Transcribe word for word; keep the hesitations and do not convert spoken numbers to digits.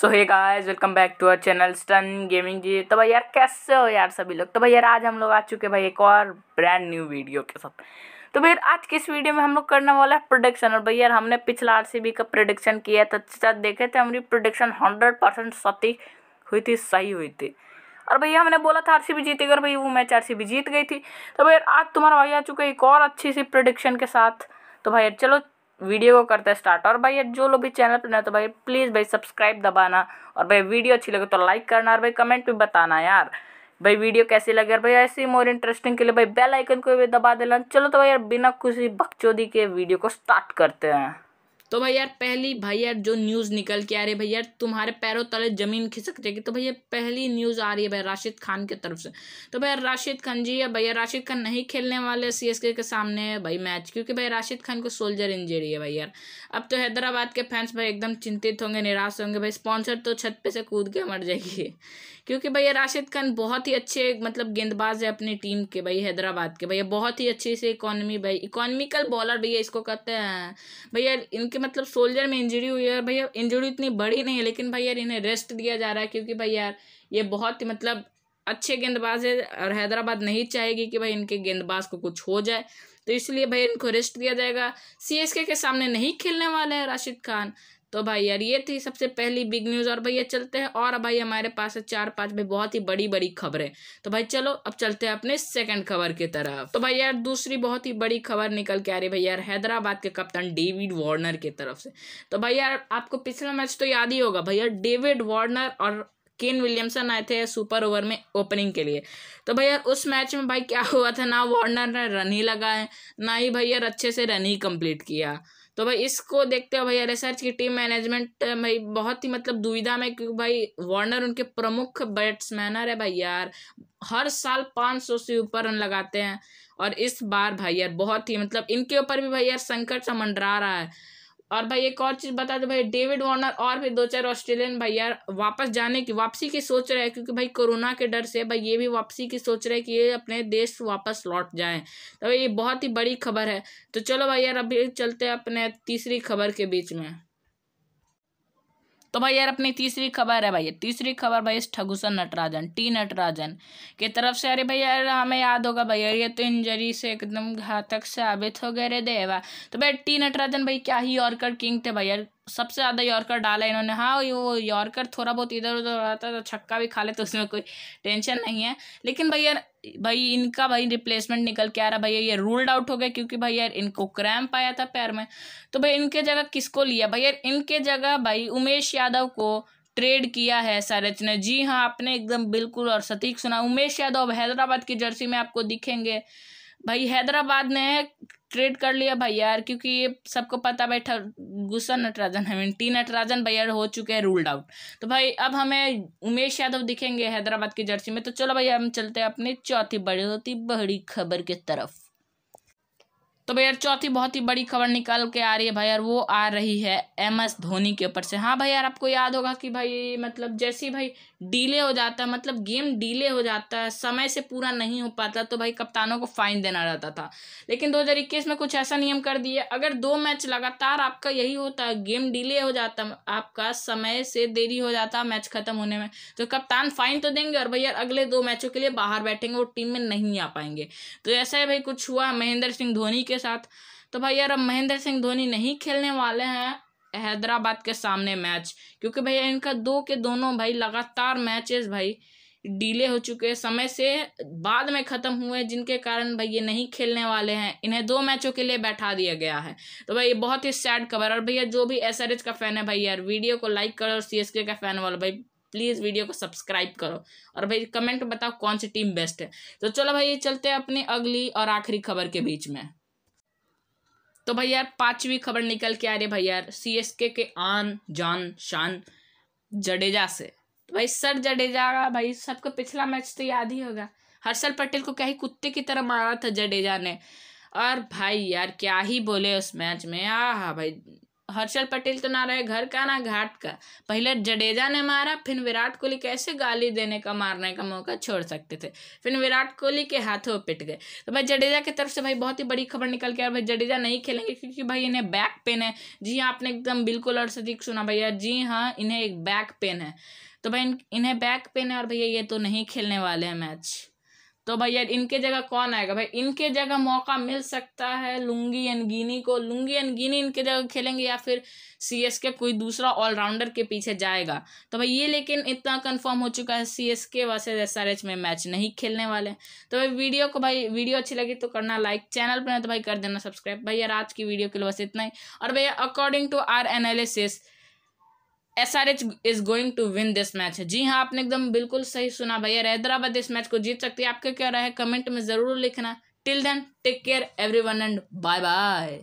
So hey guys welcome back to our channel stun gaming जी। तो भाई यार कैसे हो यार सभी लोग। तो भाई यार आज हम लोग आ चुके हैं भाई एक और ब्रांड न्यू वीडियो के साथ। तो भाई आज की इस वीडियो में हम लोग करने वाला है प्रोडिक्शन। और भाई यार हमने पिछला आरसीबी का प्रोडिक्शन किया था, तो देखे थे हमारी प्रोडिक्शन हंड्रेड परसेंट सटीक हुई थी, सही हुई थी। और भैया हमने बोला था आरसीबी जीतेगी और भाई वो मैच आरसीबी जीत गई थी। तो भाई आज तुम्हारा भाई आ चुका है एक और अच्छी सी प्रेडिक्शन के साथ। तो भाई चलो वीडियो को करते हैं स्टार्ट। और भाई जो लोग भी चैनल पर नए तो भाई प्लीज़ भाई सब्सक्राइब दबाना, और भाई वीडियो अच्छी लगे तो लाइक करना, और भाई कमेंट भी बताना यार भाई वीडियो कैसी लगे। और भाई ऐसे ही मोर इंटरेस्टिंग के लिए भाई बेल आइकन को भी दबा देना। चलो तो भाई यार बिना किसी बकचोदी के वीडियो को स्टार्ट करते हैं। तो भाई यार पहली भाई यार जो न्यूज़ निकल के आ रही है भाई यार तुम्हारे पैरों तले ज़मीन खिसक जाएगी। तो भाई ये पहली न्यूज़ आ रही है भाई राशिद खान की तरफ से। तो भाई यार राशिद खान जी है भैया, राशिद खान नहीं खेलने वाले सीएसके के सामने भाई मैच, क्योंकि भाई राशिद खान को सोल्जर इंजरी है भाई यार। अब तो हैदराबाद के फैंस भाई एकदम चिंतित होंगे, निराश होंगे भाई। स्पॉन्सर तो छत पर से कूद के मर जाएगी, क्योंकि भैया राशिद खान बहुत ही अच्छे मतलब गेंदबाज है अपनी टीम के भाई हैदराबाद के भैया। बहुत ही अच्छी से इकोनॉमी भाई, इकोनॉमिकल बॉलर भैया इसको कहते हैं भैया। इनके मतलब सोल्जर में इंजरी हुई है भैया, इंजरी इतनी बड़ी नहीं है, लेकिन भाई यार इन्हें रेस्ट दिया जा रहा है, क्योंकि भाई यार ये बहुत ही मतलब अच्छे गेंदबाज है और हैदराबाद नहीं चाहेगी कि भाई इनके गेंदबाज को कुछ हो जाए, तो इसलिए भाई इनको रेस्ट दिया जाएगा। सीएसके के सामने नहीं खेलने वाले हैं राशिद खान। तो भाई यार ये थी सबसे पहली बिग न्यूज़। और भैया चलते हैं, और भाई हमारे पास है चार पांच भाई बहुत ही बड़ी बड़ी खबरें। तो भाई चलो अब चलते हैं अपने सेकंड खबर की तरफ। तो भाई यार दूसरी बहुत ही बड़ी खबर निकल के आ रही है भाई यार हैदराबाद के कप्तान डेविड वार्नर की तरफ से। तो भाई यार आपको पिछला मैच तो याद ही होगा भैया, डेविड वार्नर और केन विलियमसन आए थे सुपर ओवर में ओपनिंग के लिए। तो भाई यार उस मैच में भाई क्या हुआ था, ना वार्नर ने रन ही लगाए, ना ही भाई यार अच्छे से रन ही कंप्लीट किया। तो भाई इसको देखते हुए भैया एसआरएच की टीम मैनेजमेंट भाई बहुत ही मतलब दुविधा में, क्योंकि भाई वार्नर उनके प्रमुख बैट्समैनर है भाई यार, हर साल पाँच सौ से ऊपर रन लगाते हैं, और इस बार भाई यार बहुत ही मतलब इनके ऊपर भी भाई यार संकट सा मंडरा रहा है। और भाई एक और चीज़ बता दो भाई, डेविड वार्नर और भी दो चार ऑस्ट्रेलियन भाई यार वापस जाने की वापसी की सोच रहे हैं, क्योंकि भाई कोरोना के डर से भाई ये भी वापसी की सोच रहे हैं कि ये अपने देश वापस लौट जाएं। तो भाई ये बहुत ही बड़ी खबर है। तो चलो भाई यार अभी चलते हैं अपने तीसरी खबर के बीच में। तो भाई यार अपनी तीसरी खबर है भाई, तीसरी खबर भाई ठगुसा नटराजन टी नटराजन की तरफ से। अरे भाई यार हमें याद होगा भैया ये तो इंजरी से एकदम घातक साबित हो गए रे देवा। तो भाई टी नटराजन भाई क्या ही यॉर्कर किंग थे भाई यार, सबसे ज़्यादा यॉर्कर डाला इन्होंने। हाँ वो यॉर्कर थोड़ा बहुत इधर उधर रहता है तो छक्का भी खा ले, तो उसमें कोई टेंशन नहीं है। लेकिन भाई यार भाई इनका भाई रिप्लेसमेंट निकल के आ रहा है भैया, ये रूल्ड आउट हो गया, क्योंकि भाई यार इनको क्रैम्प आया था पैर में। तो भाई इनके जगह किसको लिया भाई यार, इनके जगह भाई उमेश यादव को ट्रेड किया है एसआरएच ने। जी हाँ आपने एकदम बिल्कुल और सटीक सुना, उमेश यादव हैदराबाद की जर्सी में आपको दिखेंगे भाई। हैदराबाद ने ट्रेड कर लिया भाई यार, क्योंकि ये सबको पता भाई ठगुसा Natarajan I mean T Natarajan भाई यार हो चुके हैं रूल्ड आउट। तो भाई अब हमें उमेश यादव दिखेंगे हैदराबाद की जर्सी में। तो चलो भाई हम चलते हैं अपनी चौथी बड़ी बड़ी खबर की तरफ। तो भाई यार चौथी बहुत ही बड़ी खबर निकल के आ रही है भाई यार, वो आ रही है एम एस धोनी के ऊपर से। हाँ भाई यार आपको याद होगा कि भाई मतलब जैसे भाई डीले हो जाता है, मतलब गेम डीले हो जाता है, समय से पूरा नहीं हो पाता, तो भाई कप्तानों को फाइन देना रहता था। लेकिन दो हज़ार इक्कीस में कुछ ऐसा नियम कर दिया, अगर दो मैच लगातार आपका यही होता है, गेम डीले हो जाता, आपका समय से देरी हो जाता मैच खत्म होने में, तो कप्तान फाइन तो देंगे और भाई यार अगले दो मैचों के लिए बाहर बैठेंगे, वो टीम में नहीं आ पाएंगे। तो ऐसा ही भाई कुछ हुआ महेंद्र सिंह धोनी के साथ। तो भाई यार अब महेंद्र सिंह धोनी नहीं खेलने वाले हैं हैदराबाद के सामने मैच, क्योंकि भैया इनका दो के दोनों भाई लगातार मैचेस भाई डीले हो चुके हैं, समय से बाद में ख़त्म हुए, जिनके कारण भाई ये नहीं खेलने वाले हैं, इन्हें दो मैचों के लिए बैठा दिया गया है। तो भाई ये बहुत ही सैड खबर। और भैया जो भी एसआरएच का फ़ैन है भाई यार वीडियो को लाइक करो, और सीएसके का फ़ैन वाला भाई प्लीज़ वीडियो को सब्सक्राइब करो, और भाई कमेंट में बताओ कौन सी टीम बेस्ट है। तो चलो भाई चलते हैं अपनी अगली और आखिरी खबर के बीच में। तो भाई यार पांचवी खबर निकल के आ रही है भाई यार सीएसके के आन जान शान जडेजा से। तो भाई सर जडेजा का भाई सबको पिछला मैच तो याद ही होगा, हर्षल पटेल को क्या ही कुत्ते की तरह मारा था जडेजा ने। और भाई यार क्या ही बोले उस मैच में, आ हा भाई हर्षल पटेल तो ना रहे घर का ना घाट का। पहले जडेजा ने मारा, फिर विराट कोहली कैसे गाली देने का मारने का मौका छोड़ सकते थे, फिर विराट कोहली के हाथों पिट गए। तो भाई जडेजा की तरफ से भाई बहुत ही बड़ी खबर निकल के, और भाई जडेजा नहीं खेलेंगे क्योंकि भाई इन्हें बैक पेन है। जी हाँ, आपने एकदम बिल्कुल और सटीक सुना भैया, जी हाँ इन्हें एक बैक पेन है। तो भाई इन्हें बैक पेन है और भैया ये तो नहीं खेलने वाले हैं मैच। तो भैया इनके जगह कौन आएगा? भाई इनके जगह मौका मिल सकता है लुंगी एनगिनी को। लुंगी एनगिनी इनके जगह खेलेंगे या फिर सीएसके कोई दूसरा ऑलराउंडर के पीछे जाएगा। तो भाई ये लेकिन इतना कंफर्म हो चुका है सीएसके वर्सेस एसआरएच में मैच नहीं खेलने वाले। तो भाई वीडियो को भाई वीडियो अच्छी लगी तो करना लाइक, चैनल पर तो भाई कर देना सब्सक्राइब। भैया आज की वीडियो के लिए बस इतना ही। और भैया according to our analysis SRH is going to win this match. जी हाँ, आपने एकदम बिल्कुल सही सुना भैया, हैदराबाद इस मैच को जीत सकती है। आपका क्या राय है कमेंट में जरूर लिखना। Till then take care everyone and bye bye.